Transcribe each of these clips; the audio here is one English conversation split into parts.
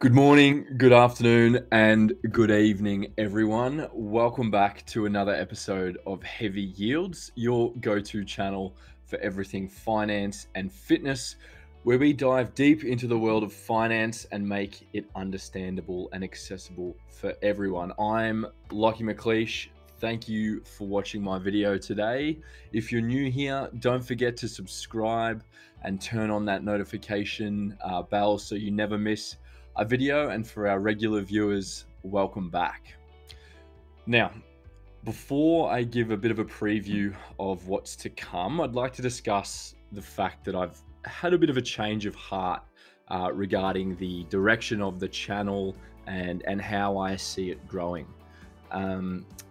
Good morning, good afternoon, and good evening, everyone. Welcome back to another episode of Heavy Yields, your go-to channel for everything finance and fitness, where we dive deep into the world of finance and make it understandable and accessible for everyone. I'm Lockie McLeish. Thank you for watching my video today. If you're new here, don't forget to subscribe and turn on that notification bell so you never miss a video, and for our regular viewers, welcome back. Now, before I give a bit of a preview of what's to come, I'd like to discuss the fact that I've had a bit of a change of heart regarding the direction of the channel and how I see it growing.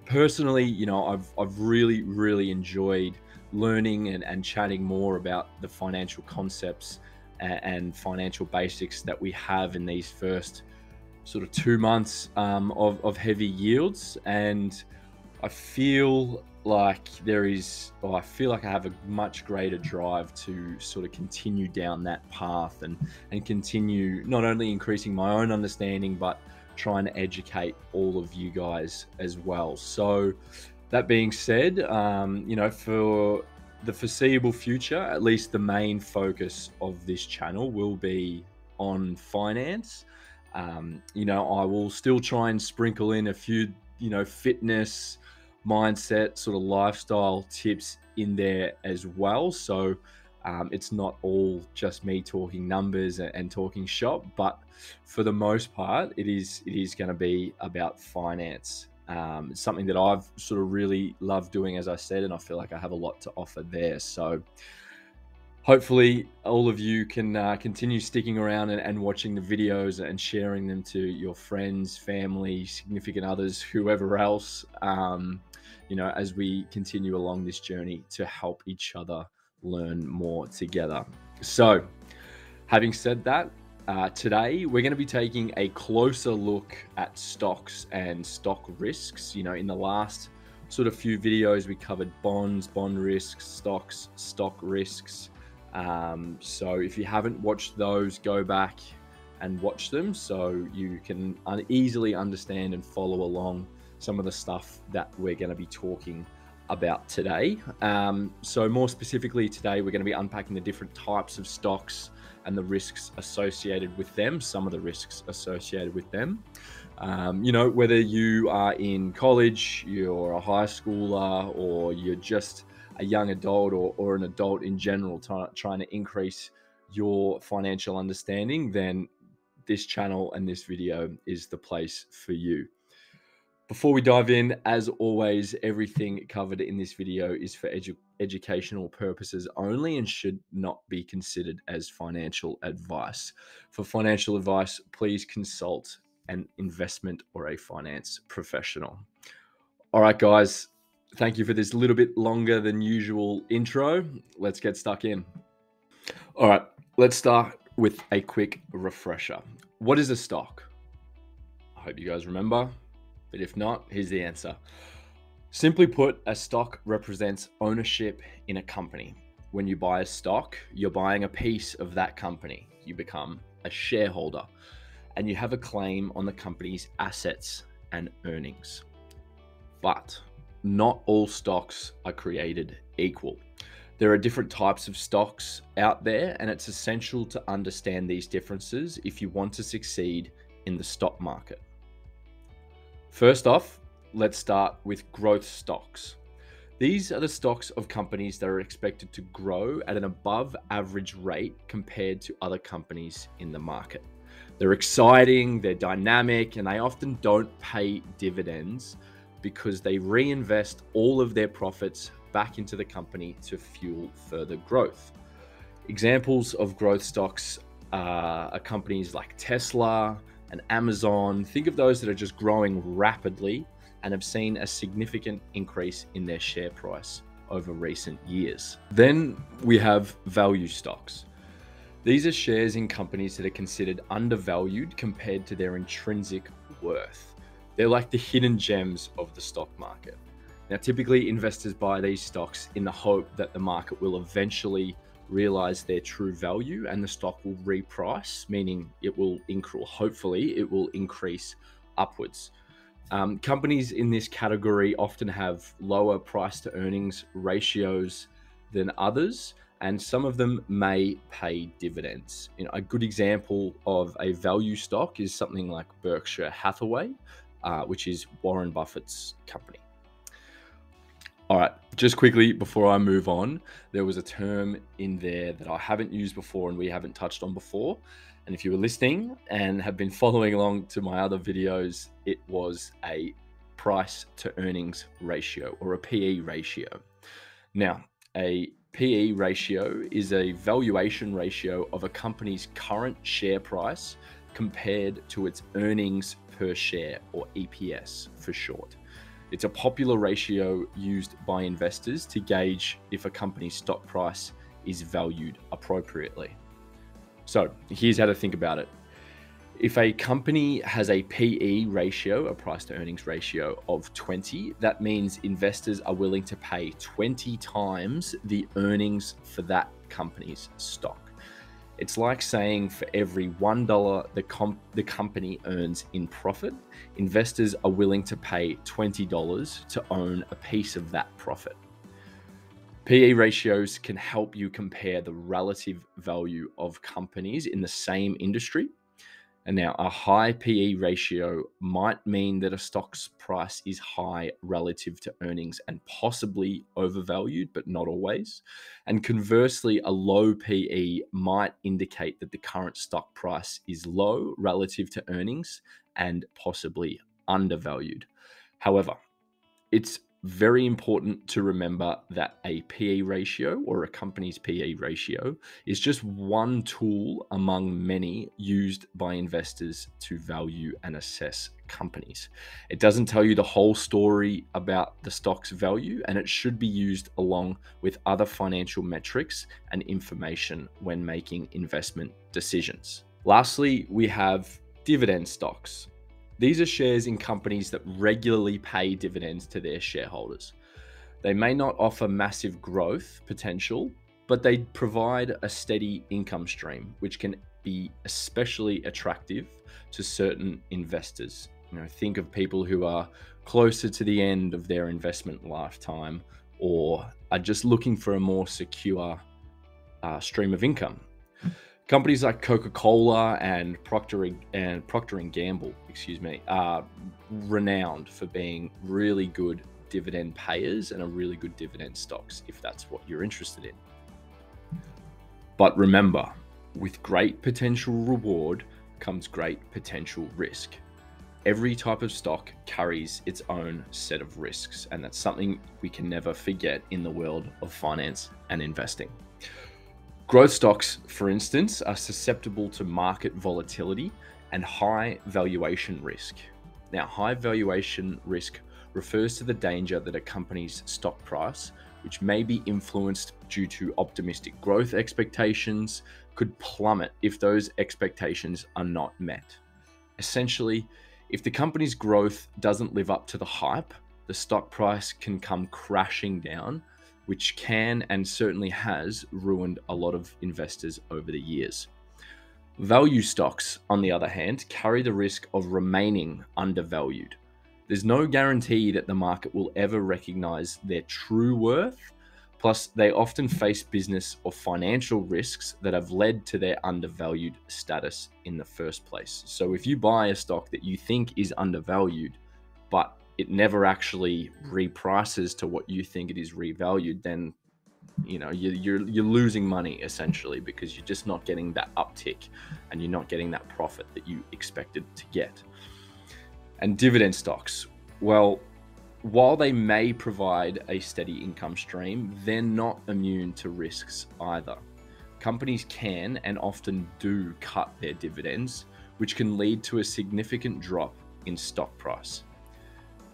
Personally, you know, I've really enjoyed learning and chatting more about the financial concepts and financial basics that we have in these first sort of 2 months of Heavy Yields. And I feel like I feel like I have a much greater drive to sort of continue down that path and continue not only increasing my own understanding, but trying to educate all of you guys as well. So that being said, you know, for the foreseeable future, at least the main focus of this channel will be on finance. You know, I will still try and sprinkle in a few, you know, fitness, mindset, sort of lifestyle tips in there as well. So it's not all just me talking numbers and talking shop, but for the most part, it is going to be about finance. It's something that I've sort of really loved doing, as I said, and I feel like I have a lot to offer there. So hopefully all of you can continue sticking around and watching the videos and sharing them to your friends, family, significant others, whoever else, you know, as we continue along this journey to help each other learn more together. So having said that, today, we're going to be taking a closer look at stocks and stock risks. You know, in the last sort of few videos, we covered bonds, bond risks, stocks, stock risks. So if you haven't watched those, go back and watch them so you can easily understand and follow along some of the stuff that we're going to be talking about today. So more specifically today, we're going to be unpacking the different types of stocks and the risks associated with them, some of the risks associated with them. You know, whether you are in college, you're a high schooler, or you're just a young adult or an adult in general trying to increase your financial understanding, then this channel and this video is the place for you. Before we dive in, as always, everything covered in this video is for educational purposes only and should not be considered as financial advice. For financial advice, please consult an investment or a finance professional. All right, guys, thank you for this little bit longer than usual intro. Let's get stuck in. All right, let's start with a quick refresher. What is a stock? I hope you guys remember. But if not, here's the answer. Simply put, a stock represents ownership in a company. When you buy a stock, you're buying a piece of that company. You become a shareholder and you have a claim on the company's assets and earnings. But not all stocks are created equal. There are different types of stocks out there, and it's essential to understand these differences if you want to succeed in the stock market. First off, let's start with growth stocks. These are the stocks of companies that are expected to grow at an above average rate compared to other companies in the market. They're exciting, they're dynamic, and they often don't pay dividends because they reinvest all of their profits back into the company to fuel further growth. Examples of growth stocks are companies like Tesla and Amazon. Think of those that are just growing rapidly and have seen a significant increase in their share price over recent years. Then we have value stocks. These are shares in companies that are considered undervalued compared to their intrinsic worth. They're like the hidden gems of the stock market. Now, typically investors buy these stocks in the hope that the market will eventually realize their true value, and the stock will reprice, meaning it will hopefully increase upwards. Companies in this category often have lower price to earnings ratios than others, and some of them may pay dividends. You know, a good example of a value stock is something like Berkshire Hathaway, which is Warren Buffett's company. All right, just quickly before I move on, there was a term in there that I haven't used before and we haven't touched on before. And if you were listening and have been following along to my other videos, it was a price to earnings ratio, or a PE ratio. Now, a PE ratio is a valuation ratio of a company's current share price compared to its earnings per share, or EPS for short. It's a popular ratio used by investors to gauge if a company's stock price is valued appropriately. So here's how to think about it. If a company has a PE ratio, a price to earnings ratio of 20, that means investors are willing to pay 20 times the earnings for that company's stock. It's like saying for every $1 the company earns in profit, investors are willing to pay $20 to own a piece of that profit. PE ratios can help you compare the relative value of companies in the same industry. And now, a high PE ratio might mean that a stock's price is high relative to earnings and possibly overvalued, but not always. And conversely, a low PE might indicate that the current stock price is low relative to earnings and possibly undervalued. However, it's very important to remember that a PE ratio, or a company's PE ratio, is just one tool among many used by investors to value and assess companies. It doesn't tell you the whole story about the stock's value, and it should be used along with other financial metrics and information when making investment decisions. Lastly, we have dividend stocks. These are shares in companies that regularly pay dividends to their shareholders. They may not offer massive growth potential, but they provide a steady income stream, which can be especially attractive to certain investors. You know, think of people who are closer to the end of their investment lifetime, or are just looking for a more secure stream of income. Companies like Coca-Cola and Procter and Gamble, are renowned for being really good dividend payers and are really good dividend stocks, if that's what you're interested in. But remember, with great potential reward comes great potential risk. Every type of stock carries its own set of risks, and that's something we can never forget in the world of finance and investing. Growth stocks, for instance, are susceptible to market volatility and high valuation risk. Now, high valuation risk refers to the danger that a company's stock price, which may be influenced due to optimistic growth expectations, could plummet if those expectations are not met. Essentially, if the company's growth doesn't live up to the hype, the stock price can come crashing down, which can and certainly has ruined a lot of investors over the years. Value stocks, on the other hand, carry the risk of remaining undervalued. There's no guarantee that the market will ever recognize their true worth, plus they often face business or financial risks that have led to their undervalued status in the first place. So if you buy a stock that you think is undervalued, but it never actually reprices to what you think it is revalued, then you know you're losing money essentially, because you're just not getting that uptick and you're not getting that profit that you expected to get. And dividend stocks, well, while they may provide a steady income stream, they're not immune to risks either. Companies can and often do cut their dividends, which can lead to a significant drop in stock price.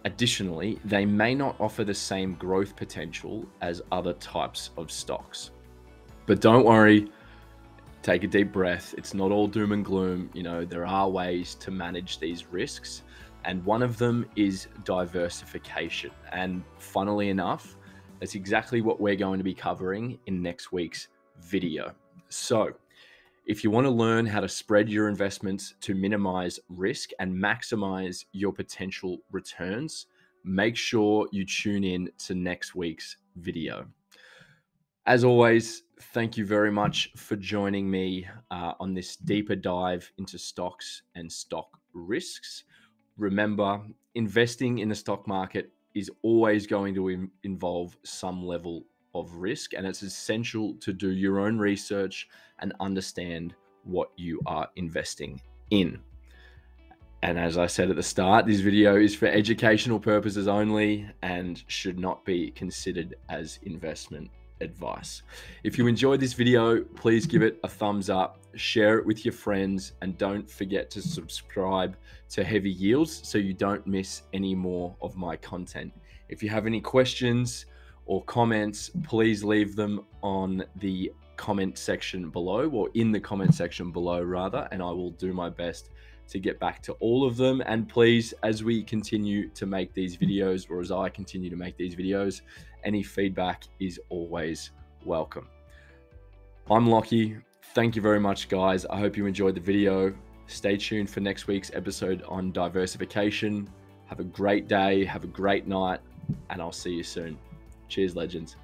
Additionally, they may not offer the same growth potential as other types of stocks. But don't worry, take a deep breath. It's not all doom and gloom. You know, there are ways to manage these risks, and one of them is diversification. And funnily enough, that's exactly what we're going to be covering in next week's video. So if you want to learn how to spread your investments to minimize risk and maximize your potential returns, make sure you tune in to next week's video. As always, thank you very much for joining me on this deeper dive into stocks and stock risks. Remember, investing in the stock market is always going to involve some level of risk, and it's essential to do your own research and understand what you are investing in. And as I said at the start, this video is for educational purposes only and should not be considered as investment advice. If you enjoyed this video, please give it a thumbs up, share it with your friends, and don't forget to subscribe to Heavy Yields so you don't miss any more of my content. If you have any questions or comments, please leave them on the comment section below, or in the comment section below rather, and I will do my best to get back to all of them. And please, as we continue to make these videos, or as I continue to make these videos, any feedback is always welcome. I'm Lockie. Thank you very much, guys. I hope you enjoyed the video. Stay tuned for next week's episode on diversification. Have a great day, have a great night, and I'll see you soon. Cheers, legends.